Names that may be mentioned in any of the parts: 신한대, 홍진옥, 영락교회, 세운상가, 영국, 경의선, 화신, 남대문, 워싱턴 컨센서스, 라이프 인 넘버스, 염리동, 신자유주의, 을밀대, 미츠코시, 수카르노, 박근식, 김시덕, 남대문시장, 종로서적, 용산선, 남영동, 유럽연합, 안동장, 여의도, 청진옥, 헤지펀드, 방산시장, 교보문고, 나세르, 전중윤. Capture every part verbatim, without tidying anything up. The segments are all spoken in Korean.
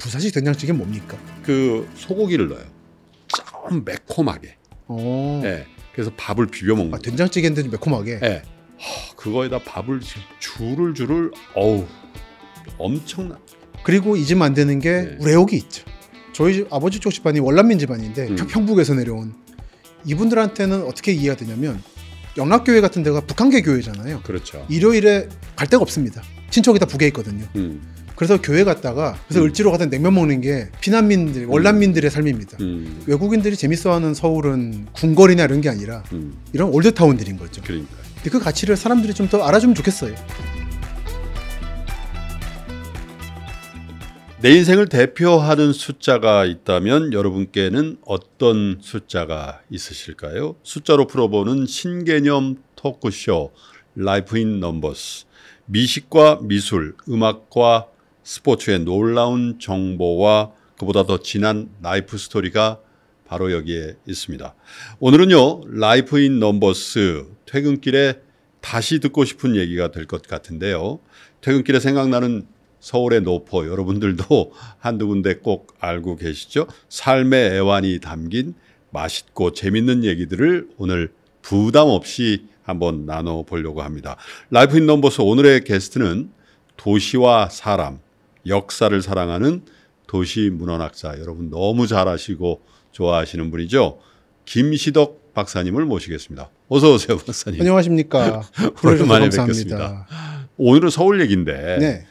부산식 된장찌개 뭡니까? 그 소고기를 넣어요. 좀 매콤하게. 오. 네. 그래서 밥을 비벼 먹는. 아, 된장찌개인데 매콤하게. 네. 허, 그거에다 밥을 줄을 줄을 어우 엄청나. 그리고 잊으면 안 되는 게 네. 우레옥이 있죠. 저희 집, 아버지 쪽 집안이 원남민 집안인데 음. 평북에서 내려온 이분들한테는 어떻게 이해가 되냐면 영락교회 같은 데가 북한계 교회잖아요. 그렇죠. 일요일에 갈 데가 없습니다. 친척이 다 북에 있거든요. 음. 그래서 교회 갔다가 그래서 음. 을지로 가다 냉면 먹는 게 피난민들, 원난민들의 삶입니다. 음. 외국인들이 재밌어하는 서울은 궁궐이나 이런 게 아니라 음. 이런 올드타운들인 거죠. 그러니까. 근데 그 가치를 사람들이 좀 더 알아주면 좋겠어요. 내 인생을 대표하는 숫자가 있다면 여러분께는 어떤 숫자가 있으실까요? 숫자로 풀어보는 신개념 토크쇼 라이프인넘버스. 미식과 미술, 음악과 스포츠의 놀라운 정보와 그보다 더 진한 라이프 스토리가 바로 여기에 있습니다. 오늘은요, 라이프인넘버스 퇴근길에 다시 듣고 싶은 얘기가 될 것 같은데요. 퇴근길에 생각나는 서울의 노포, 여러분들도 한두 군데 꼭 알고 계시죠? 삶의 애환이 담긴 맛있고 재밌는 얘기들을 오늘 부담 없이 한번 나눠보려고 합니다. 라이프인넘버스 오늘의 게스트는 도시와 사람, 역사를 사랑하는 도시문헌학사, 여러분 너무 잘 아시고 좋아하시는 분이죠. 김시덕 박사님을 모시겠습니다. 어서 오세요, 박사님. 안녕하십니까. 오랜만에 뵙겠습니다. 오늘은 서울 얘기인데 네.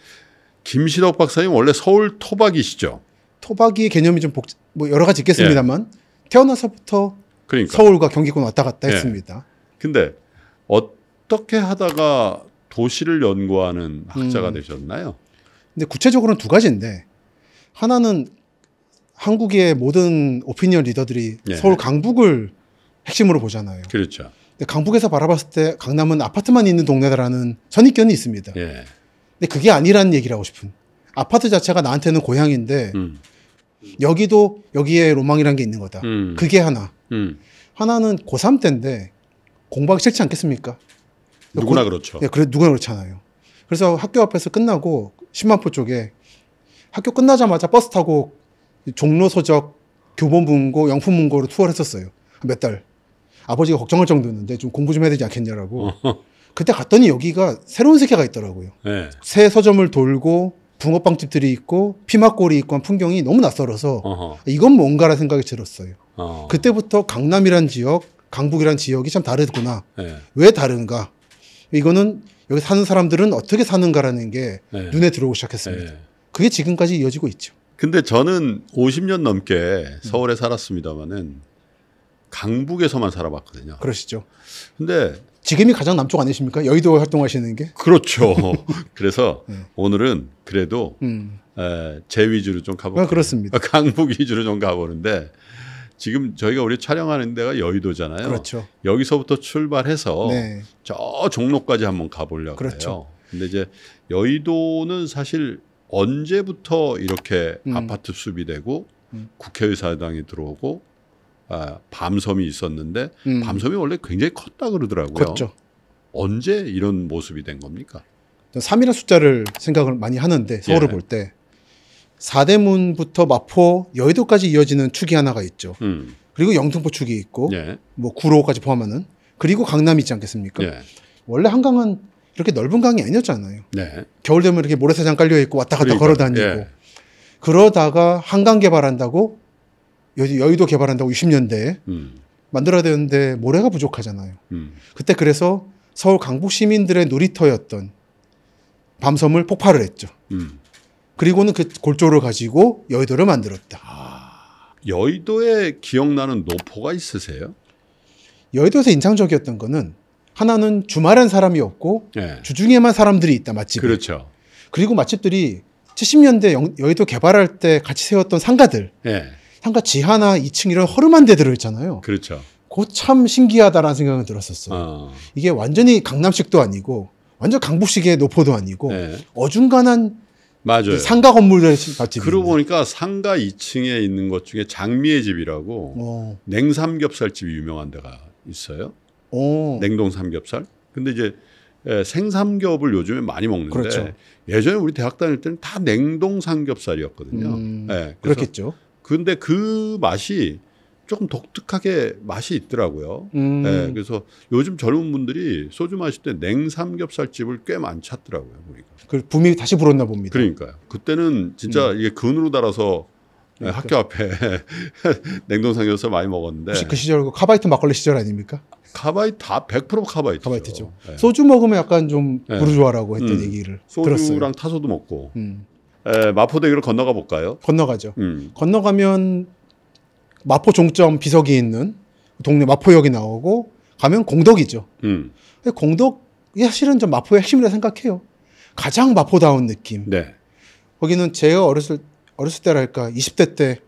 김시덕 박사님 원래 서울 토박이시죠? 토박이의 개념이 좀 복... 뭐 여러 가지 있겠습니다만 네. 태어나서부터 그러니까. 서울과 경기권 왔다 갔다 네. 했습니다. 근데 어떻게 하다가 도시를 연구하는 학자가 음. 되셨나요? 근데 구체적으로는 두 가지인데 하나는 한국의 모든 오피니언 리더들이 예. 서울 강북을 핵심으로 보잖아요. 그렇죠. 근데 강북에서 바라봤을 때 강남은 아파트만 있는 동네다라는 선입견이 있습니다. 예. 근데 그게 아니라는 얘기를 하고 싶은. 아파트 자체가 나한테는 고향인데 음. 여기도 여기에 로망이라는 게 있는 거다. 음. 그게 하나. 음. 하나는 고삼 때인데 공부하기 싫지 않겠습니까? 누구나 고, 그렇죠. 예, 그래, 누구나 그렇잖아요. 그래서 학교 앞에서 끝나고 신만포 쪽에 학교 끝나자마자 버스 타고 종로서적, 교보문고, 영풍문고로 투어를 했었어요. 몇 달. 아버지가 걱정할 정도였는데 좀 공부 좀 해야 되지 않겠냐라고. 그때 갔더니 여기가 새로운 세계가 있더라고요. 네. 새 서점을 돌고 붕어빵집들이 있고 피막골이 있고 한 풍경이 너무 낯설어서 어허. 이건 뭔가라는 생각이 들었어요. 어허. 그때부터 강남이란 지역, 강북이란 지역이 참 다르구나. 네. 왜 다른가? 이거는 여기 사는 사람들은 어떻게 사는가라는 게 네. 눈에 들어오기 시작했습니다. 네. 그게 지금까지 이어지고 있죠. 근데 저는 오십 년 넘게 서울에 음. 살았습니다만은 강북에서만 살아봤거든요. 그러시죠. 근데 지금이 가장 남쪽 아니십니까? 여의도 활동하시는 게? 그렇죠. 그래서 네. 오늘은 그래도 음. 에, 제 위주로 좀 가볼게요. 아, 그렇습니다. 강북 위주로 좀 가보는데 지금 저희가 우리 촬영하는 데가 여의도잖아요. 그렇죠. 여기서부터 출발해서 네. 저 종로까지 한번 가보려고 그렇죠. 해요. 근데 이제 여의도는 사실 언제부터 이렇게 음. 아파트 숲이 되고 음. 국회의사당이 들어오고 아, 밤섬이 있었는데 음. 밤섬이 원래 굉장히 컸다 그러더라고요. 그렇죠. 언제 이런 모습이 된 겁니까? 삼이라는 숫자를 생각을 많이 하는데 서울을 예. 볼 때. 사대문부터 마포, 여의도까지 이어지는 축이 하나가 있죠. 음. 그리고 영등포 축이 있고 예. 뭐 구로까지 포함하는 그리고 강남이 있지 않겠습니까? 예. 원래 한강은 이렇게 넓은 강이 아니었잖아요. 예. 겨울 되면 이렇게 모래사장 깔려 있고 왔다 갔다 그러니까, 걸어다니고 예. 그러다가 한강 개발한다고 여의도 개발한다고 육십 년대에 음. 만들어야 되는데 모래가 부족하잖아요. 음. 그때 그래서 서울 강북 시민들의 놀이터였던 밤섬을 폭파를 했죠. 음. 그리고는 그 골조를 가지고 여의도를 만들었다. 아, 여의도에 기억나는 노포가 있으세요? 여의도에서 인상적이었던 거는 하나는 주말엔 사람이 없고 네. 주중에만 사람들이 있다. 맛집. 그렇죠. 그리고 맛집들이 칠십 년대 여, 여의도 개발할 때 같이 세웠던 상가들. 네. 상가 지하나 이 층 이런 허름한 데들을 있잖아요. 그렇죠. 그거 참 신기하다라는 생각을 들었었어요. 어. 이게 완전히 강남식도 아니고 완전 강북식의 노포도 아니고 네. 어중간한 맞아요. 상가 건물들 같이. 그러고 보니까 상가 이 층에 있는 것 중에 장미의 집이라고 오. 냉삼겹살집이 유명한 데가 있어요. 오. 냉동 삼겹살. 근데 이제 예, 생삼겹을 요즘에 많이 먹는데 그렇죠. 예전에 우리 대학 다닐 때는 다 냉동 삼겹살이었거든요. 음, 예, 그렇겠죠. 근데 그 맛이 조금 독특하게 맛이 있더라고요. 음. 예, 그래서 요즘 젊은 분들이 소주 마실 때 냉삼겹살집을 꽤 많이 찾더라고요. 우리가. 그 붐이 다시 불었나 봅니다. 그러니까요. 그때는 진짜 음. 이게 근으로 달아서 그러니까. 학교 앞에 냉동 삼겹살 많이 먹었는데. 혹시 그 시절 그 카바이트 막걸리 시절 아닙니까? 카바이트 다 백 퍼센트 카바이트죠. 카바이트죠. 예. 소주 먹으면 약간 좀 부르주아라고 예. 했던 음. 얘기를 소주랑 들었어요. 소주랑 타소도 먹고. 음. 예, 마포대교를 건너가 볼까요? 건너가죠. 음. 건너가면 마포 종점 비석이 있는 동네 마포역이 나오고 가면 공덕이죠. 음. 공덕이 사실은 좀 마포의 핵심이라 생각해요. 가장 마포다운 느낌. 네. 거기는 제가 어렸을 어렸을 때랄까 이십 대 때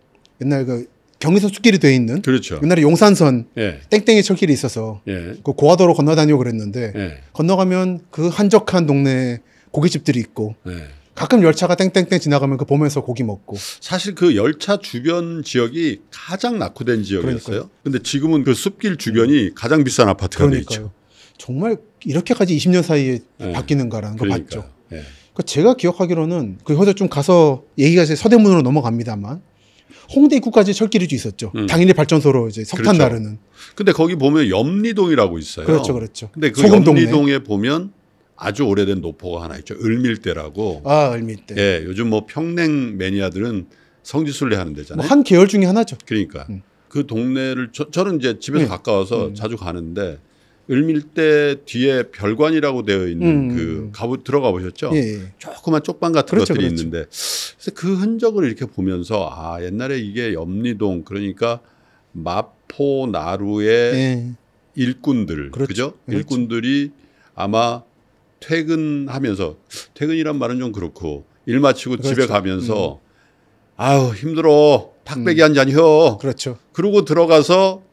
옛날 그 경의선 숲길이 돼 있는 그렇죠. 옛날에 용산선 예. 땡땡이 철길이 있어서 예. 그 고화도로 건너다니고 그랬는데 예. 건너가면 그 한적한 동네에 고깃집들이 있고 예. 가끔 열차가 땡땡땡 지나가면 그 보면서 고기 먹고. 사실 그 열차 주변 지역이 가장 낙후된 지역이었어요. 그러니까요. 근데 지금은 그 숲길 주변이 가장 비싼 아파트가 되어 있죠. 정말 이렇게까지 이십 년 사이에 네. 바뀌는가라는 걸 봤죠. 네. 그러니까 제가 기억하기로는 그 효도 좀 가서 얘기가 이제 서대문으로 넘어갑니다만 홍대 입구까지 철길이 있었죠. 음. 당일의 발전소로 이제 석탄 그렇죠. 나르는. 근데 거기 보면 염리동이라고 있어요. 그렇죠, 그렇죠. 근데 그 염리동에 보면. 아주 오래된 노포가 하나 있죠. 을밀대라고. 아, 을밀대. 예, 요즘 뭐 평냉 매니아들은 성지순례 하는 데잖아요. 뭐 한 계열 중에 하나죠. 그러니까 음. 그 동네를 저, 저는 이제 집에서 네. 가까워서 음. 자주 가는데 을밀대 뒤에 별관이라고 되어 있는 음. 그 가보 들어가 보셨죠? 예, 예. 조그만 쪽방 같은 그렇죠, 것들이 그렇죠. 있는데 그래서 그 흔적을 이렇게 보면서 아 옛날에 이게 염리동 그러니까 마포 나루의 예. 일꾼들 그렇죠, 그죠? 그렇죠. 일꾼들이 아마 퇴근하면서 퇴근이란 말은 좀 그렇고 일 마치고 그렇죠. 집에 가면서 음. 아유 힘들어 탁배기 음. 한 잔 혀 그렇죠. 그러고 들어가서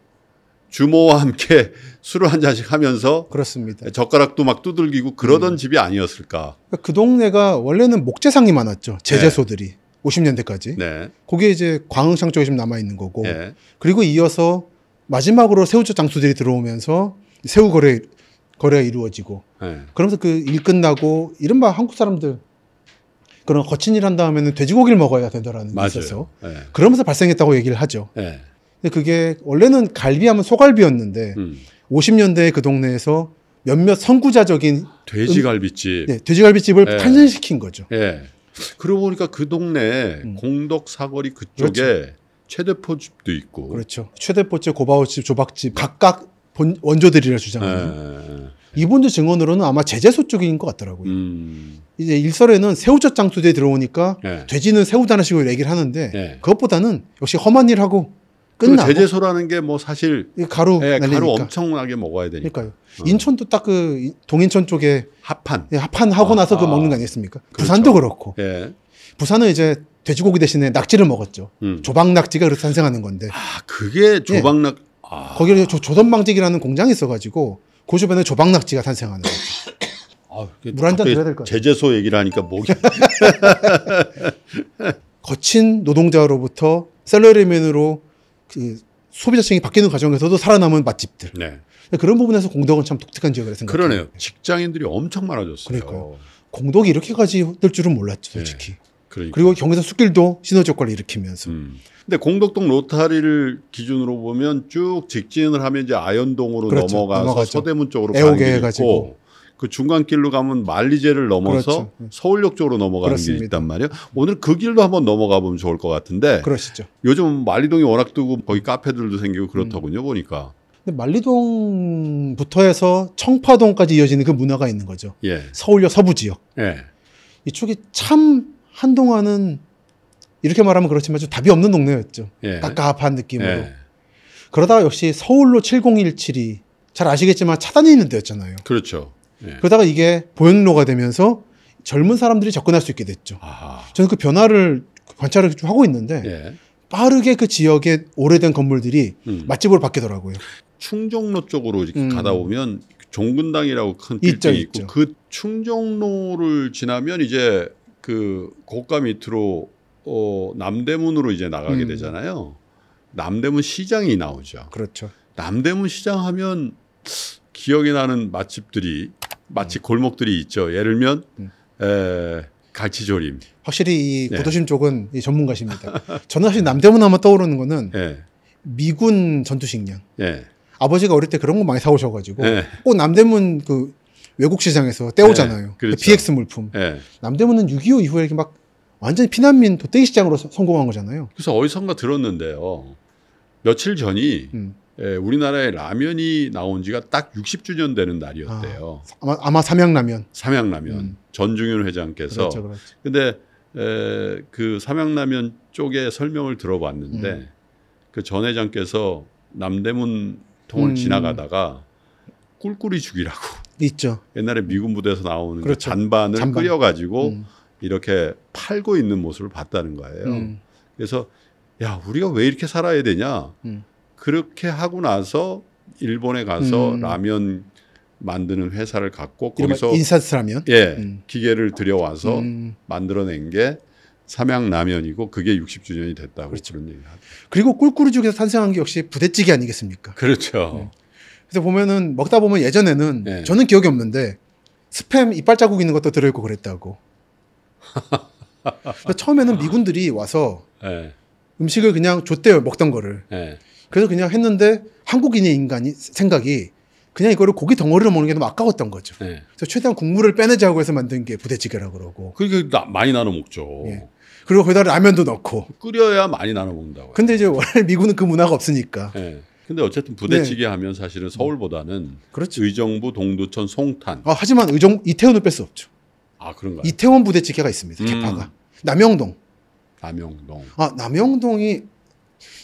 주모와 함께 술을 한 잔씩 하면서 그렇습니다. 젓가락도 막 두들기고 그러던 음. 집이 아니었을까. 그 동네가 원래는 목재상이 많았죠. 제재소들이 네. 오십 년대까지 네. 그게 이제 광흥창 쪽에 좀 남아있는 거고 네. 그리고 이어서 마지막으로 새우젓 장수들이 들어오면서 새우거래 거래가 이루어지고 네. 그러면서 그 일 끝나고 이른바 한국 사람들 그런 거친 일 한 다음에는 돼지고기를 먹어야 된다라는 게 있어서 네. 그러면서 발생했다고 얘기를 하죠. 네. 근데 그게 원래는 갈비하면 소갈비였는데 음. 오십 년대에 그 동네에서 몇몇 선구자적인 돼지갈비집, 음, 네, 돼지갈비집을 네. 탄생시킨 거죠. 네. 그러고 보니까 그 동네에 음. 공덕 사거리 그쪽에 그렇죠. 최대포집도 있고 그렇죠. 최대포집, 고바오집, 조박집 각각 원조들이라 주장하는 네. 이분들 증언으로는 아마 제재소 쪽인 것 같더라고요. 음. 이제 일설에는 새우젓 장수대에 들어오니까 네. 돼지는 새우다는 식으로 얘기를 하는데 네. 그것보다는 역시 험한 일 하고 끝나고 제재소라는 게 뭐 사실 가루 네, 가루 엄청나게 먹어야 되니까. 그러니까요. 어. 인천도 딱 그 동인천 쪽에 합판 네, 합판 하고 아, 나서 그 먹는 거 아니겠습니까? 그렇죠. 부산도 그렇고. 네. 부산은 이제 돼지고기 대신에 낙지를 먹었죠. 음. 조박 낙지가 그렇게 탄생하는 건데. 아 그게 조박 낙. 네. 아... 거기에 조선방직이라는 공장이 있어가지고 그 주변에 조박낙지가 탄생하는 거죠. 아, 물 한 잔 드려야 될 것 같아요. 제재소 얘기를 하니까 목이 거친 노동자로부터 셀러리맨으로 그 소비자층이 바뀌는 과정에서도 살아남은 맛집들. 네. 그런 부분에서 공덕은 참 독특한 지역이라고 생각해요. 그러네요. 직장인들이 엄청 많아졌어요. 그러니까요. 공덕이 이렇게까지 될 줄은 몰랐죠, 솔직히. 네. 그러니까. 그리고 경의선 숲길도 시너지 효과를 일으키면서. 음. 근데 공덕동 로타리를 기준으로 보면 쭉 직진을 하면 이제 아현동으로 그렇죠. 넘어가서 넘어가죠. 서대문 쪽으로 가는 게 있고 그 중간길로 가면 만리제를 넘어서 그렇죠. 서울역 쪽으로 넘어가는 그렇습니다. 게 있단 말이에요. 오늘 그 길도 한번 넘어가 보면 좋을 것 같은데 그러시죠. 요즘 만리동이 워낙 뜨고 거기 카페들도 생기고 그렇더군요. 음. 보니까. 근데 만리동부터 해서 청파동까지 이어지는 그 문화가 있는 거죠. 예. 서울역 서부 지역. 예. 이쪽이 참 한동안은 이렇게 말하면 그렇지만 좀 답이 없는 동네였죠. 예. 깝깝한 느낌으로. 예. 그러다가 역시 서울로 칠공일칠이 잘 아시겠지만 차단이 있는 데였잖아요. 그렇죠. 예. 그러다가 이게 보행로가 되면서 젊은 사람들이 접근할 수 있게 됐죠. 아하. 저는 그 변화를 관찰을 좀 하고 있는데 예. 빠르게 그 지역의 오래된 건물들이 음. 맛집으로 바뀌더라고요. 충정로 쪽으로 이렇게 음. 가다 보면 종근당이라고 큰 빌딩이 있고 있죠. 그 충정로를 지나면 이제 그 고가 밑으로 어, 남대문으로 이제 나가게 음. 되잖아요. 남대문 시장이 나오죠. 그렇죠. 남대문 시장 하면 기억이 나는 맛집들이 마치 골목들이 있죠. 예를 들면 음. 에, 갈치조림. 확실히 이 고도심 네. 쪽은 이 전문가십니다. 저는 사실 남대문 하면 떠오르는 거는 네. 미군 전투식량. 네. 아버지가 어릴 때 그런 거 많이 사오셔가지고 네. 꼭 남대문 그 외국 시장에서 떼오잖아요. 네. 그렇죠. 그 비엑스 물품. 네. 남대문은 육이오 이후에 이렇게 막 완전히 피난민 도떼기 시장으로 성공한 거잖아요. 그래서 어디선가 들었는데요. 며칠 전이 음. 예, 우리나라에 라면이 나온 지가 딱 육십 주년 되는 날이었대요. 아, 아마, 아마 삼양라면. 삼양라면. 음. 전중윤 회장께서. 그렇죠, 그렇죠. 근데 에, 그 삼양라면 쪽에 설명을 들어봤는데 음. 그 전 회장께서 남대문 통을 음. 지나가다가 꿀꿀이 죽이라고. 있죠. 옛날에 미군 부대에서 나오는 그렇죠. 그 잔반을 잔반. 끓여가지고 음. 이렇게 팔고 있는 모습을 봤다는 거예요. 음. 그래서 야, 우리가 왜 이렇게 살아야 되냐. 음. 그렇게 하고 나서 일본에 가서 음. 라면 만드는 회사를 갖고 거기서 인스턴트 라면 예 음. 기계를 들여와서 음. 만들어낸 게 삼양라면이고 그게 육십 주년이 됐다고 그렇죠. 그런 얘기를 하죠. 그리고 꿀꿀이 죽에서 탄생한 게 역시 부대찌개 아니겠습니까? 그렇죠. 네. 그래서 보면은 먹다 보면 예전에는 네. 저는 기억이 없는데 스팸 이빨 자국 있는 것도 들어있고 그랬다고. 처음에는 미군들이 와서 네. 음식을 그냥 줬대요, 먹던 거를. 네. 그래서 그냥 했는데 한국인의 인간이 생각이 그냥 이거를 고기 덩어리로 먹는 게 너무 아까웠던 거죠. 네. 그래서 최대한 국물을 빼내자고 해서 만든 게 부대찌개라고 그러고. 그렇게 나, 많이 나눠 먹죠. 예. 그리고 거기다 라면도 넣고. 끓여야 많이 나눠 먹는다고요. 근데 이제 원래 미군은 그 문화가 없으니까. 네. 근데 어쨌든 부대찌개 네. 하면 사실은 서울보다는 그렇죠. 의정부, 동두천, 송탄. 아, 하지만 의정 이태원을 뺄 수 없죠. 아, 그런가요? 이태원 부대찌개가 있습니다. 개파가. 음. 남영동. 남영동. 아, 남영동이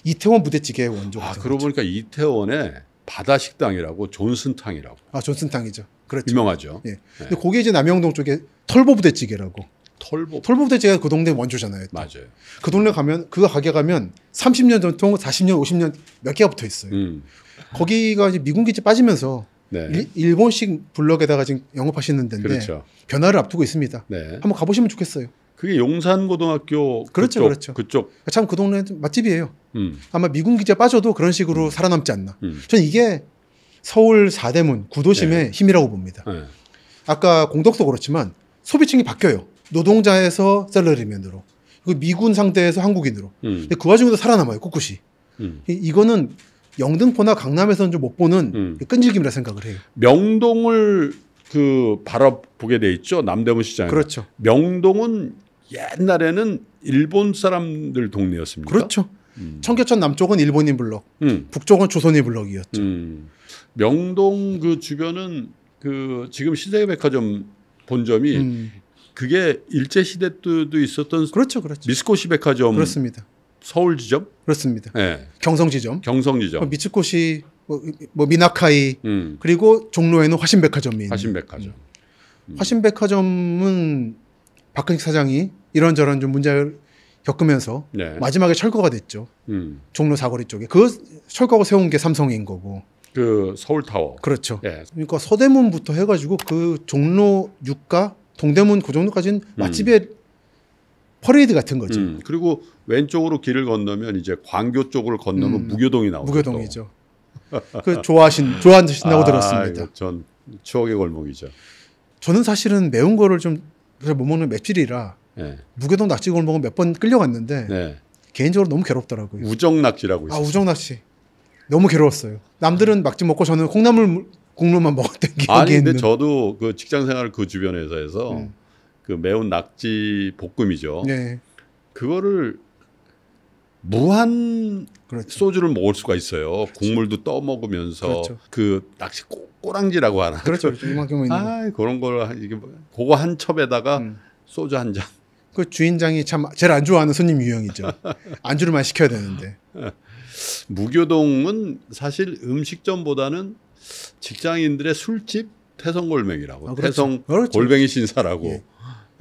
이태원 부대찌개의 원조. 아, 그러고 보니까 이태원에 바다식당이라고 존슨탕이라고. 아, 존슨탕이죠. 그렇죠. 유명하죠. 예. 네. 근데 거기 이제 남영동 쪽에 털보 부대찌개라고. 털보. 털보 부대찌개가 그 동네 원조잖아요. 또. 맞아요. 그 동네 가면 그 가게 가면 삼십 년 전통, 사십 년, 오십 년 몇 개가 붙어 있어요. 음. 거기가 이제 미군 기지 빠지면서 네. 일, 일본식 블럭에다가 지금 영업하시는 데인데 그렇죠. 변화를 앞두고 있습니다. 네. 한번 가보시면 좋겠어요. 그게 용산고등학교 그렇죠, 그쪽, 그렇죠. 그쪽. 참 그 동네 맛집이에요. 음. 아마 미군 기지에 빠져도 그런 식으로 음. 살아남지 않나. 음. 저는 이게 서울 사대문 구도심의 네. 힘이라고 봅니다. 네. 아까 공덕도 그렇지만 소비층이 바뀌어요. 노동자에서 셀러리맨으로, 미군 상대에서 한국인으로. 음. 근데 그 와중에도 살아남아요, 꿋꿋이. 음. 이, 이거는 영등포나 강남에서는 좀 못 보는 음. 끈질김이라 생각을 해요. 명동을 그 바라보게 돼 있죠, 남대문 시장에. 그렇죠. 명동은 옛날에는 일본 사람들 동네였습니다. 그렇죠. 음. 청계천 남쪽은 일본인 블럭, 음. 북쪽은 조선인 블럭이었죠. 음. 명동 그 주변은 그 지금 신세계백화점 본점이 음. 그게 일제 시대 때도 있었던 그렇죠, 그렇죠. 미츠코시 백화점 그렇습니다. 서울 지점 그렇습니다. 네. 경성 지점, 경성 지점, 미츠코시, 뭐, 뭐 미나카이 음. 그리고 종로에는 화신 백화점이 화신 백화점, 음. 화신 백화점은 박근식 사장이 이런저런 좀 문제를 겪으면서 네. 마지막에 철거가 됐죠. 음. 종로 사거리 쪽에. 그 철거가 세운 게 삼성인 거고. 그 서울타워. 그렇죠. 네. 그러니까 서대문부터 해가지고 그 종로 육가 동대문 그 정도까지는 음. 맛집의 퍼레이드 같은 거죠. 음. 그리고 왼쪽으로 길을 건너면 이제 광교 쪽으로 건너면 음. 무교동이 나오죠. 무교동이죠. 그 좋아하신, 좋아하신다고 아, 들었습니다. 전 추억의 골목이죠. 저는 사실은 매운 거를 좀 그래서 못 먹는 맵찔이라 네. 무교동 낙지골목은 몇 번 끌려갔는데 네. 개인적으로 너무 괴롭더라고요. 우정낙지라고 있어요. 아, 우정낙지 너무 괴로웠어요. 남들은 막지 먹고 저는 콩나물 국물만 먹었던 기억이 아니, 있는. 아니 근데 저도 그 직장 생활을 그 주변에서 해서 네. 그 매운 낙지 볶음이죠. 네. 그거를 무한 그렇죠. 소주를 먹을 수가 있어요. 그렇죠. 국물도 떠 먹으면서 그렇죠. 그 낙지 꼭. 꼬랑지라고 하나. 그렇죠. 이만큼은 있는. 아, 그런 걸 이게 그거 한 첩에다가 음. 소주 한 잔. 그 주인장이 참 제일 안 좋아하는 손님 유형이죠. 안주를 많이 시켜야 되는데. 무교동은 사실 음식점보다는 직장인들의 술집 태성골뱅이라고. 아, 그렇죠. 태성 그렇죠. 골뱅이 신사라고 예.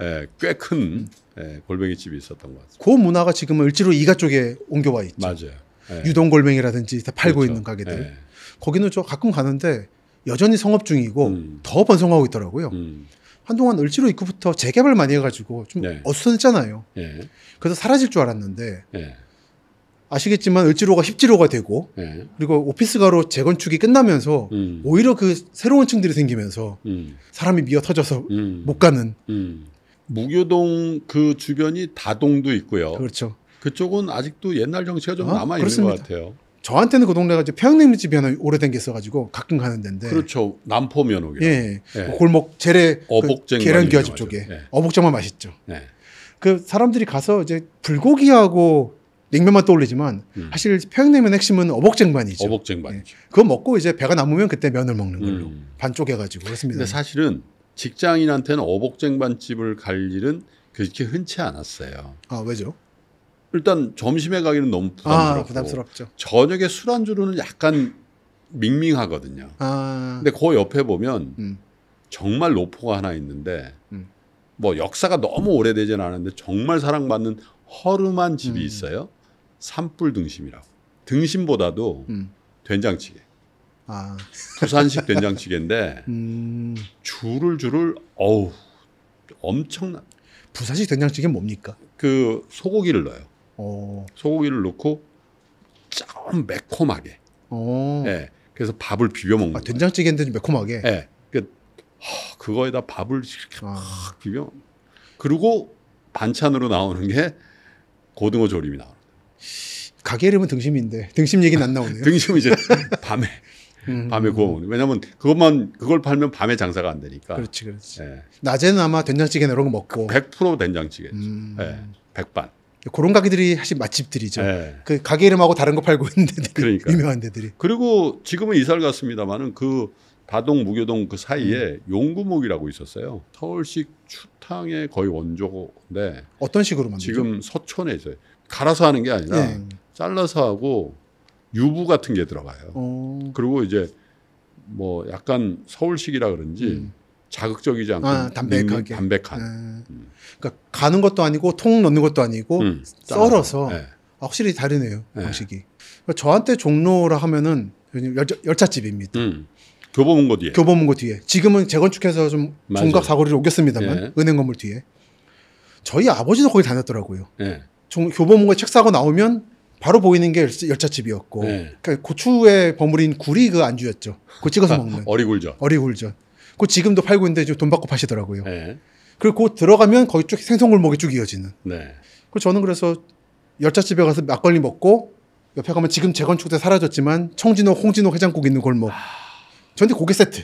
예, 꽤 큰 예, 골뱅이 집이 있었던 것 같아요. 그 문화가 지금은 을지로 이가 쪽에 옮겨와 있죠. 맞아요. 예. 유동골뱅이라든지 다 팔고 그렇죠. 있는 가게들. 예. 거기는 저 가끔 가는데. 여전히 성업 중이고 음. 더 번성하고 있더라고요. 음. 한동안 을지로 입구부터 재개발 많이 해가지고 좀 네. 어수선했잖아요. 네. 그래서 사라질 줄 알았는데 네. 아시겠지만 을지로가 십지로가 되고 네. 그리고 오피스가로 재건축이 끝나면서 음. 오히려 그 새로운 층들이 생기면서 음. 사람이 미어 터져서 음. 못 가는 음. 무교동 그 주변이 다동도 있고요. 그렇죠. 그쪽은 아직도 옛날 정치가 좀 어? 남아 있는 것 같아요. 저한테는 그 동네가 이제 평냉면집이 하나 오래된 게 있어가지고 가끔 가는 데인데. 그렇죠. 남포면옥이요. 예. 예. 그 골목 재래 그 계란귀하집 쪽에 예. 어복장만 맛있죠. 예. 그 사람들이 가서 이제 불고기하고 냉면만 떠올리지만 음. 사실 평양냉면 핵심은 어복쟁반이죠. 어복쟁반이죠. 예. 그거 먹고 이제 배가 남으면 그때 면을 먹는 걸로 음. 반 쪼개가지고 했습니다. 근데 사실은 직장인한테는 어복쟁반집을 갈 일은 그렇게 흔치 않았어요. 아 왜죠? 일단 점심에 가기는 너무 부담스럽고 아, 부담스럽죠. 저녁에 술안주로는 약간 밍밍하거든요. 아. 근데 그 옆에 보면 음. 정말 노포가 하나 있는데 음. 뭐 역사가 너무 오래되진 않은데 정말 사랑받는 허름한 집이 음. 있어요. 산불 등심이라고. 등심보다도 음. 된장찌개. 아. 부산식 된장찌개인데 음. 줄을 줄을 어우 엄청난. 부산식 된장찌개는 뭡니까? 그 소고기를 넣어요. 오. 소고기를 넣고 좀 매콤하게. 오. 예. 그래서 밥을 비벼 먹는. 아, 된장찌개인데 좀 매콤하게. 예. 그 그거에다 밥을 이렇게 막 아. 비벼. 그리고 반찬으로 나오는 게 고등어 조림이 나옵니다. 가게 이름은 등심인데 등심 얘기는 안 나오네요. 등심은 이제 밤에 음, 밤에 구워 먹는. 왜냐하면 그것만 그걸 팔면 밤에 장사가 안 되니까. 그렇지, 그렇지. 예. 낮에는 아마 된장찌개 이런 거 먹고. 백 퍼센트 된장찌개죠. 음. 예, 백반. 그런 가게들이 사실 맛집들이죠. 예. 그 가게 이름하고 다른 거 팔고 있는 데들이 그러니까. 유명한 데들이. 그리고 지금은 이사를 갔습니다만은 그 다동 무교동 그 사이에 음. 용구목이라고 있었어요. 서울식 추탕의 거의 원조인데. 어떤 식으로 만드죠? 지금 서촌에 있어요. 갈아서 하는 게 아니라 네. 잘라서 하고 유부 같은 게 들어가요. 오. 그리고 이제 뭐 약간 서울식이라 그런지 음. 자극적이지 않고 아, 담백하게. 담백한. 네. 음. 그러니까 가는 것도 아니고 통 넣는 것도 아니고 음, 썰어서 네. 아, 확실히 다르네요. 네. 방식이. 그러니까 저한테 종로라 하면은 열차, 열차집입니다. 음. 교보문고 뒤에. 교보문고 뒤에. 지금은 재건축해서 좀 맞아요. 종각 사거리를 옮겼습니다만 예. 은행 건물 뒤에. 저희 아버지도 거기 다녔더라고요. 예. 종, 교보문고에 책 사고 나오면 바로 보이는 게 열차집이었고 예. 그러니까 고추에 버무린 굴이 그 안주였죠. 그거 찍어서 먹는. 어리굴전. 어리굴전. 그거 지금도 팔고 있는데 지금 돈 받고 파시더라고요. 예. 그리고 그 들어가면 거기 쭉 생선골목이 쭉 이어지는. 네. 그 저는 그래서 열차집에 가서 막걸리 먹고 옆에 가면 지금 재건축돼 사라졌지만 청진옥, 홍진옥 해장국 있는 골목. 아. 전데 고기 세트.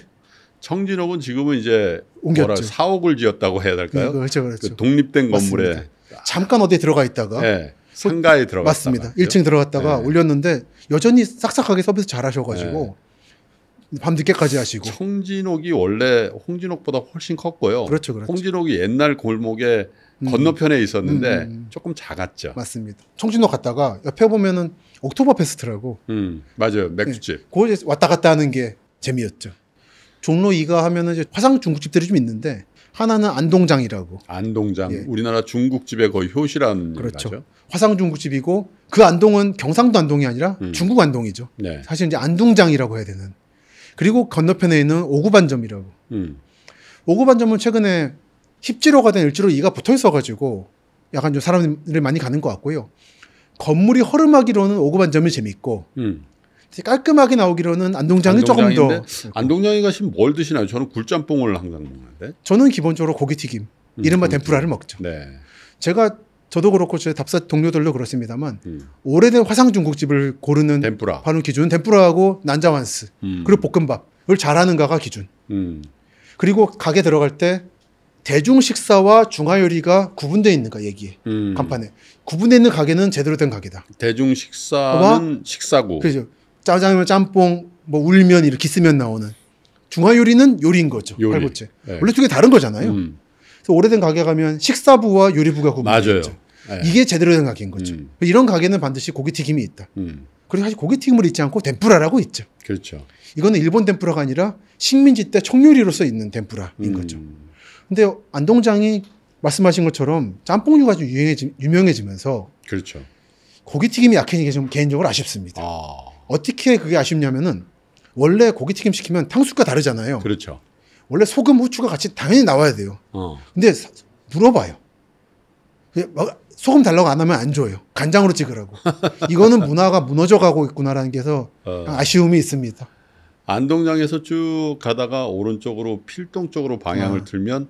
청진옥은 지금은 이제 뭐라 사옥을 지었다고 해야 될까요? 네, 그렇죠, 그렇죠. 그 독립된 맞습니다. 건물에 잠깐 어디에 들어가 있다가 네, 상가에 들어갔다가 맞습니다. 그렇죠? 일 층 들어갔다가 네. 올렸는데 여전히 싹싹하게 서비스 잘하셔가지고 네. 밤 늦게까지 하시고. 청진옥이 원래 홍진옥보다 훨씬 컸고요. 그렇죠, 그렇죠. 홍진옥이 옛날 골목에 음. 건너편에 있었는데 음. 조금 작았죠. 맞습니다. 청진옥 갔다가 옆에 보면은 옥토버 페스트라고. 음, 맞아요, 맥주집. 네. 거기 왔다 갔다 하는 게. 재미였죠. 종로 이가 하면은 이제 화상 중국집들이 좀 있는데 하나는 안동장이라고. 안동장. 예. 우리나라 중국집의 거의 효시라는 그렇죠. 거죠. 화상 중국집이고 그 안동은 경상도 안동이 아니라 음. 중국 안동이죠. 네. 사실 이제 안동장이라고 해야 되는. 그리고 건너편에 있는 오구반점이라고. 음. 오구반점은 최근에 십지로가 된 을지로 이가 붙어 있어가지고 약간 좀 사람들이 많이 가는 것 같고요. 건물이 허름하기로는 오구반점이 재밌고. 음. 깔끔하게 나오기로는 안동장이 조금 더. 안동장에 가시면 뭘 드시나요? 저는 굴짬뽕을 항상 먹는데. 저는 기본적으로 고기튀김, 음, 이른바 고기튀김. 덴푸라를 먹죠. 네. 제가 저도 그렇고 제 답사 동료들도 그렇습니다만 음. 오래된 화상 중국집을 고르는 덴푸라. 바로 기준은 덴푸라하고 난자완스 음. 그리고 볶음밥을 잘하는가가 기준. 음. 그리고 가게 들어갈 때 대중 식사와 중화 요리가 구분되어 있는가 얘기해. 음. 간판에 구분되어 있는 가게는 제대로 된 가게다. 대중 식사는 식사고. 그렇죠. 짜장면, 짬뽕, 뭐 울면 이렇게 쓰면 나오는 중화 요리는 요리인 거죠. 요리. 팔고채. 네. 원래 두 개 다른 거잖아요. 음. 그래서 오래된 가게 가면 식사부와 요리부가 구분되어 있죠. 네. 이게 제대로 된 가게인 거죠. 음. 이런 가게는 반드시 고기 튀김이 있다. 음. 그리고 사실 고기 튀김을 잊지 않고 덴푸라라고 있죠. 그렇죠. 이거는 일본 덴푸라가 아니라 식민지 때 총요리로서 있는 덴푸라인 음. 거죠. 근데 안동장이 말씀하신 것처럼 짬뽕류가 좀 유행해지, 유명해지면서 그렇죠. 고기 튀김이 약해진 게 좀 개인적으로 아쉽습니다. 아. 어떻게 그게 아쉽냐면은 원래 고기튀김 시키면 탕수육과 다르잖아요. 그렇죠. 원래 소금 후추가 같이 당연히 나와야 돼요. 어. 근데 사, 물어봐요. 소금 달라고 안 하면 안 줘요. 간장으로 찍으라고. 이거는 문화가 무너져가고 있구나라는 게서 어. 아쉬움이 있습니다. 안동장에서 쭉 가다가 오른쪽으로 필동 쪽으로 방향을 아. 틀면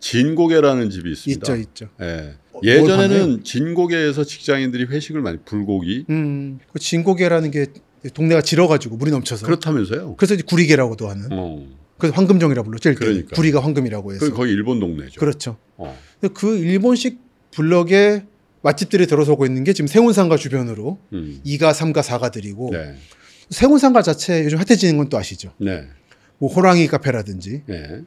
진고개라는 집이 있습니다. 있죠, 있죠. 예. 예전에는 진고개에서 직장인들이 회식을 많이 불고기. 음, 그 진고개라는 게 동네가 질어가지고 물이 넘쳐서. 그렇다면서요? 그래서 이제 구리개라고도 하는. 어. 그래서 황금정이라 불렀죠. 그러니까. 구리가 황금이라고 해서. 거의 일본 동네죠. 그렇죠. 어. 그 일본식 블럭에 맛집들이 들어서고 있는 게 지금 세운상가 주변으로 음. 이가 삼가 사가들이고 네. 세운상가 자체 요즘 핫해지는 건 또 아시죠? 네. 뭐 호랑이 카페라든지. 네.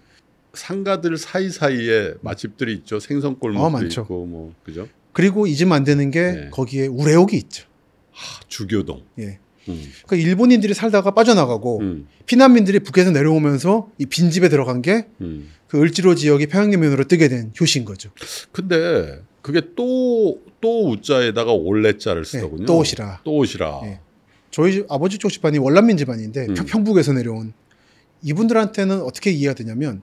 상가들 사이사이에 맛집들이 있죠. 생선골목도 어, 많죠. 있고 뭐 그죠? 그리고 잊으면 안 되는 게 네. 거기에 우레옥이 있죠. 하, 주교동. 예. 음. 그러니까 일본인들이 살다가 빠져나가고 음. 피난민들이 북에서 내려오면서 이 빈집에 들어간 게 음. 그 을지로 지역이 평양냉면으로 뜨게 된 효시인 거죠. 근데 그게 또 또 우자에다가 올레자를 쓰더군요. 네, 또 오시라. 또 오시라. 네. 저희 집, 아버지 쪽 집안이 월남민 집안인데 음. 평북에서 내려온 이분들한테는 어떻게 이해가 되냐면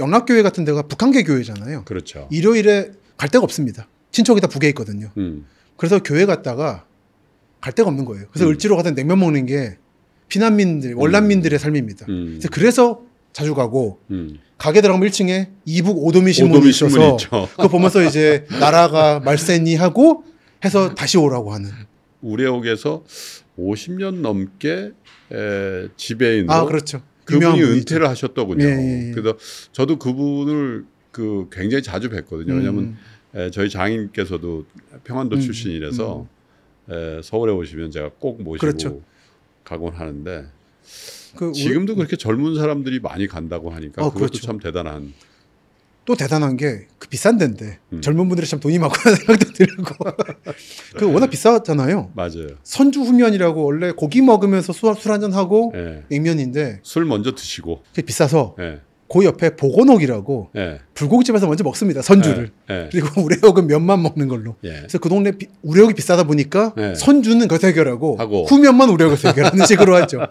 영락교회 같은 데가 북한계 교회잖아요. 그렇죠. 일요일에 갈 데가 없습니다. 친척이 다 북에 있거든요. 음. 그래서 교회 갔다가 갈 데가 없는 거예요. 그래서 음. 을지로 가서 냉면 먹는 게 피난민들, 월남민들의 음. 삶입니다. 음. 그래서, 그래서 자주 가고 음. 가게 들어가면 일 층에 이북 오도미 신문이 있어서 그거 보면서 이제 나라가 말세니 하고 해서 다시 오라고 하는. 우레옥에서 오십 년 넘게 에, 지배인으로 아, 그렇죠. 그분이 분이죠. 은퇴를 하셨더군요. 예, 예. 그래서 저도 그분을 그 굉장히 자주 뵀거든요. 음. 왜냐하면 에, 저희 장인께서도 평안도 음. 출신이라서 음. 에, 서울에 오시면 제가 꼭 모시고 그렇죠. 가곤 하는데 그 지금도 우리... 그렇게 젊은 사람들이 많이 간다고 하니까 어, 그것도 그렇죠. 참 대단한. 또 대단한 게 그 비싼 데인데 음. 젊은 분들이 참 돈이 많구나 생각도 들고 그 워낙 비싸잖아요. 맞아요. 선주 후면이라고 원래 고기 먹으면서 술, 술 한잔하고 네. 냉면인데 술 먼저 드시고 그게 비싸서 네. 그 옆에 보건옥이라고 네. 불고기집에서 먼저 먹습니다. 선주를. 네. 네. 그리고 우레옥은 면만 먹는 걸로. 네. 그래서 그 동네 비, 우레옥이 비싸다 보니까 네. 선주는 그것을 해결하고 하고. 후면만 우레옥에서 해결하는 식으로 하죠.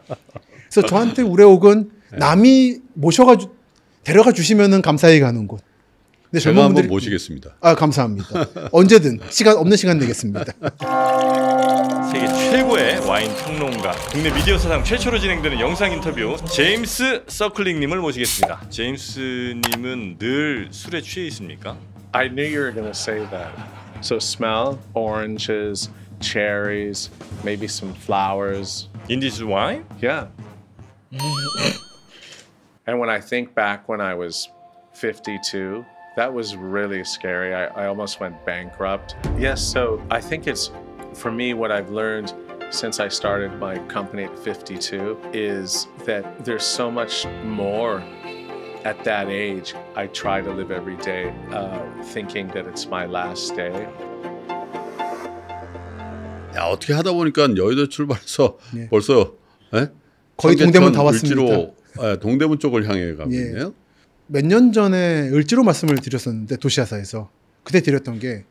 그래서 저한테 우레옥은 네. 남이 모셔가지고 데려가 주시면은 감사히 가는 곳. 근데 제가 젊은 분들이... 한번 모시겠습니다. 아 감사합니다. 언제든 시간 없는 시간 내겠습니다. 세계 최고의 와인 평론가, 국내 미디어 사상 최초로 진행되는 영상 인터뷰 제임스 서클링님을 모시겠습니다. 제임스님은 늘 술에 취해 있습니까? I knew you were going to say that. So smell oranges, cherries, maybe some flowers. In this wine? Yeah. And when I think back when I was fifty-two, that was really scary. I, I almost went bankrupt. Yes, so I think it's, for me, what I've learned since I started my company at fifty-two is that there's so much more at that age. I try to live every day uh, thinking that it's my last day. 야, 어떻게 하다 보니까 여의도 출발해서 예. 벌써 에? 거의 동대문 다 왔습니다. 네, 동대문 쪽을 향해 가고 있네요. 예, 몇 년 전에 을지로 말씀을 드렸었는데 도시야사에서 그때 드렸던 게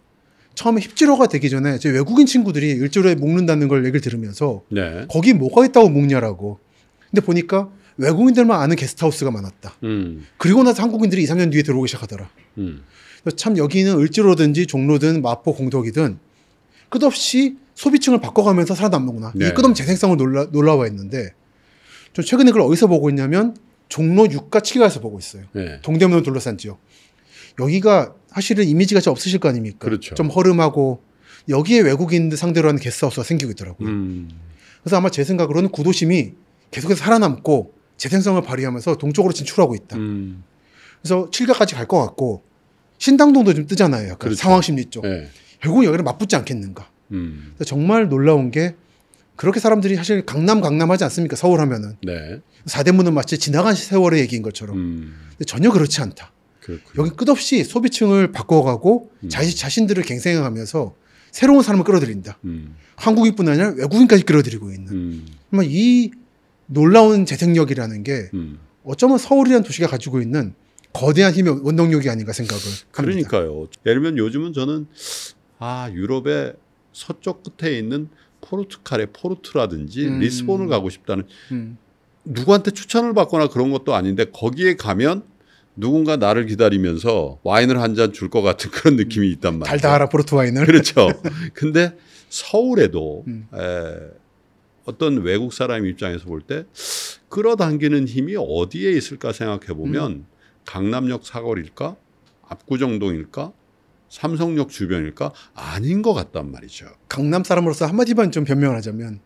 처음에 힙지로가 되기 전에 제 외국인 친구들이 을지로에 묵는다는 걸 얘기를 들으면서 네. 거기 뭐가 있다고 묵냐라고. 근데 보니까 외국인들만 아는 게스트하우스가 많았다. 음. 그리고 나서 한국인들이 이 삼 년 뒤에 들어오기 시작하더라. 음. 참 여기는 을지로든지 종로든 마포 공덕이든 끝없이 소비층을 바꿔가면서 살아남는구나. 네. 이 끝없는 재생성을 놀라, 놀라와 있는데 저 최근에 그걸 어디서 보고 있냐면 종로 육가 칠가에서 보고 있어요. 네. 동대문을 둘러싼 지역. 여기가 사실은 이미지가 좀 없으실 거 아닙니까? 그렇죠. 좀 허름하고 여기에 외국인들 상대로 하는 게스트하우스가 생기고 있더라고요. 음. 그래서 아마 제 생각으로는 구도심이 계속해서 살아남고 재생성을 발휘하면서 동쪽으로 진출하고 있다. 음. 그래서 칠가까지 갈 것 같고 신당동도 좀 뜨잖아요. 약간 그렇죠. 상황심리 쪽. 네. 결국 여기를 맞붙지 않겠는가. 음. 정말 놀라운 게 그렇게 사람들이 사실 강남 강남 하지 않습니까? 서울 하면은. 네. 사대문은 마치 지나간 세월의 얘기인 것처럼. 음. 근데 전혀 그렇지 않다. 그렇구나. 여기 끝없이 소비층을 바꿔가고 음. 자시, 자신들을 갱생하면서 새로운 사람을 끌어들인다. 음. 한국인뿐 아니라 외국인까지 끌어들이고 있는. 음. 정말 이 놀라운 재생력이라는 게 음. 어쩌면 서울이라는 도시가 가지고 있는 거대한 힘의 원동력이 아닌가 생각을 합니다. 그러니까요. 예를 들면 요즘은 저는 아 유럽의 서쪽 끝에 있는 포르투갈의 포르투라든지 음. 리스본을 가고 싶다는 음. 누구한테 추천을 받거나 그런 것도 아닌데 거기에 가면 누군가 나를 기다리면서 와인을 한 잔 줄 것 같은 그런 느낌이 있단 말이에요. 달달하라 포르투 와인을. 그렇죠. 근데 서울에도 음. 에, 어떤 외국 사람 입장에서 볼 때 끌어당기는 힘이 어디에 있을까 생각해 보면 음. 강남역 사거리일까? 압구정동일까? 삼성역 주변일까? 아닌 것 같단 말이죠. 강남 사람으로서 한마디만 좀 변명을 하자면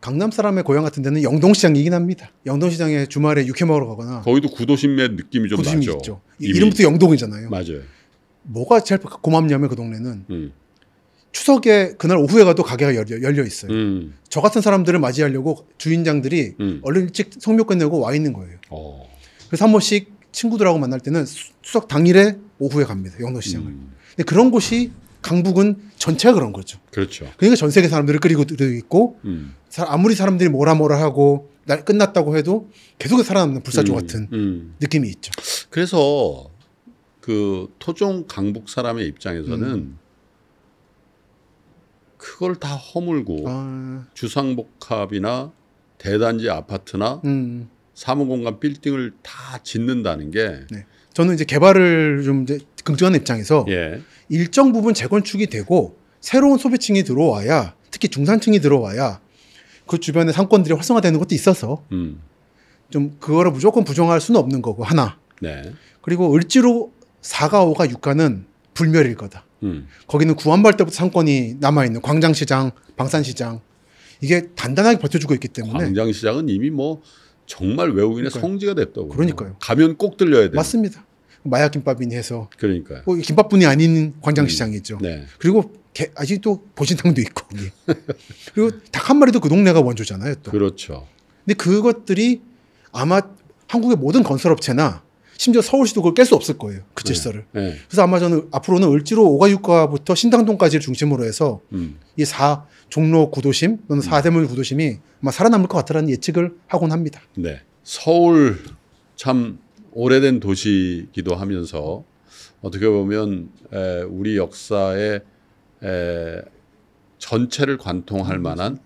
강남 사람의 고향 같은 데는 영동시장이긴 합니다. 영동시장에 주말에 육회 먹으러 가거나 거기도 구도심의 느낌이 좀 구도심이 나죠. 있죠. 이름부터 영동이잖아요. 맞아요. 뭐가 제일 고맙냐면 그 동네는 음. 추석에 그날 오후에 가도 가게가 열려, 열려 있어요. 음. 저 같은 사람들을 맞이하려고 주인장들이 음. 얼른 일찍 성묘 끝내고 와 있는 거예요. 오. 그래서 한 번씩 친구들하고 만날 때는 수, 추석 당일에 오후에 갑니다. 영동시장을. 음. 근데 그런 곳이 강북은 전체가 그런 거죠. 그렇죠. 그러니까 전 세계 사람들을 끌고 있고 음. 아무리 사람들이 뭐라 뭐라 하고 날 끝났다고 해도 계속 살아남는 불사조 음. 같은 음. 느낌이 있죠. 그래서 그 토종 강북 사람의 입장에서는 음. 그걸 다 허물고 아. 주상복합이나 대단지 아파트나 음. 사무공간 빌딩을 다 짓는다는 게 네. 저는 이제 개발을 좀 이제 긍정하는 입장에서 예. 일정 부분 재건축이 되고 새로운 소비층이 들어와야 특히 중산층이 들어와야 그 주변의 상권들이 활성화되는 것도 있어서 음. 좀 그거를 무조건 부정할 수는 없는 거고 하나 네. 그리고 을지로 사가 오가 육가는 불멸일 거다. 음. 거기는 구한발 때부터 상권이 남아있는 광장시장, 방산시장 이게 단단하게 버텨주고 있기 때문에 광장시장은 이미 뭐 정말 외국인의 그러니까요. 성지가 됐다고. 그러니까요. 가면 꼭 들려야 돼요. 맞습니다. 마약김밥이니 해서. 그러니까요. 뭐 김밥뿐이 아닌 광장시장이죠. 음. 네. 그리고 개, 아직도 보신탕도 있고. 그리고 닭 한 마리도 그 동네가 원조잖아요. 또. 그렇죠. 근데 그것들이 아마 한국의 모든 건설업체나 심지어 서울시도 그걸 깰 수 없을 거예요. 그 질서를. 네. 네. 그래서 아마 저는 앞으로는 을지로 오가 육가부터 신당동까지를 중심으로 해서 음. 이 사 종로 구도심 또는 사대문 구도심이 아마 살아남을 것 같다라는 예측을 하곤 합니다. 네, 서울 참 오래된 도시이기도 하면서 어떻게 보면 에, 우리 역사의 에, 전체를 관통할 만한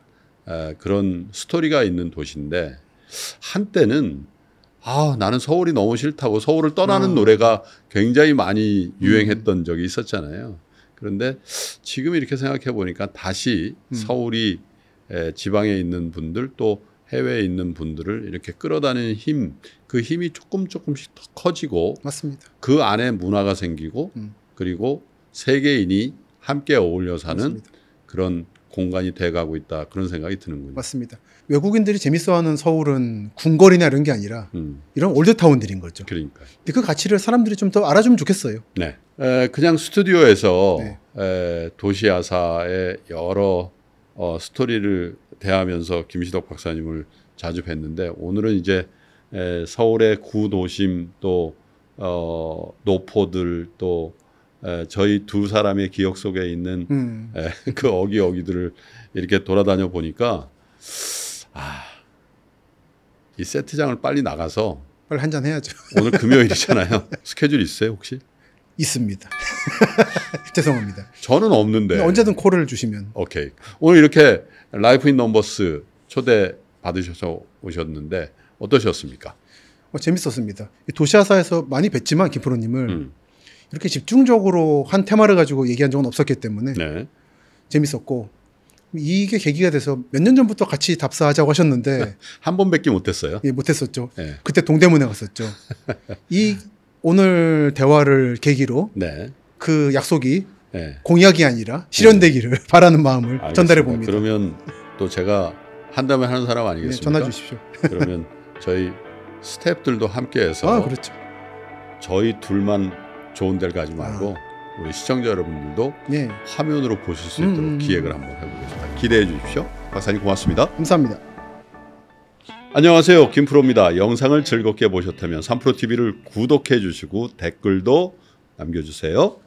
에, 그런 스토리가 있는 도시인데 한때는 아, 나는 서울이 너무 싫다고 서울을 떠나는 아. 노래가 굉장히 많이 유행했던 음. 적이 있었잖아요. 그런데 지금 이렇게 생각해 보니까 다시 음. 서울이 에, 지방에 있는 분들 또 해외에 있는 분들을 이렇게 끌어다니는 힘, 그 힘이 조금 조금씩 더 커지고 맞습니다. 그 안에 문화가 생기고 음. 그리고 세계인이 함께 어울려 사는 맞습니다. 그런 공간이 돼가고 있다. 그런 생각이 드는군요. 맞습니다. 외국인들이 재밌어하는 서울은 궁궐이나 이런 게 아니라 음. 이런 올드타운들인 거죠. 그러니까. 근데 그 가치를 사람들이 좀 더 알아주면 좋겠어요. 네. 에, 그냥 스튜디오에서 네. 에, 도시아사의 여러 어, 스토리를 대하면서 김시덕 박사님을 자주 뵀는데 오늘은 이제 에, 서울의 구도심 또 어, 노포들 또 에, 저희 두 사람의 기억 속에 있는 음. 에, 그 어기어기들을 이렇게 돌아다녀 보니까 아, 이 세트장을 빨리 나가서 빨리 한잔 해야죠. 오늘 금요일이잖아요. 스케줄 있어요 혹시? 있습니다. 죄송합니다. 저는 없는데 언제든 콜을 주시면. 오케이. 오늘 이렇게 라이프인넘버스 초대 받으셔서 오셨는데 어떠셨습니까? 어, 재밌었습니다. 도시아사에서 많이 뵀지만 김프로님을 음. 이렇게 집중적으로 한 테마를 가지고 얘기한 적은 없었기 때문에 네. 재밌었고 이게 계기가 돼서 몇 년 전부터 같이 답사하자고 하셨는데 한 번 뵙기 못했어요? 예, 못했었죠. 네. 그때 동대문에 갔었죠. 이 오늘 대화를 계기로 네. 그 약속이 네. 공약이 아니라 실현되기를 네. 바라는 마음을 알겠습니다. 전달해 봅니다. 그러면 또 제가 한다면 하는 사람 아니겠습니까? 네, 전화 주십시오. 그러면 저희 스태프들도 함께해서 아, 그렇죠. 저희 둘만 좋은 데를 가지 말고 아. 우리 시청자 여러분들도 예. 화면으로 보실 수 있도록 음. 기획을 한번 해보겠습니다. 기대해 주십시오. 박사님 고맙습니다. 감사합니다. 안녕하세요. 김프로입니다. 영상을 즐겁게 보셨다면 삼프로티비를 구독해 주시고 댓글도 남겨주세요.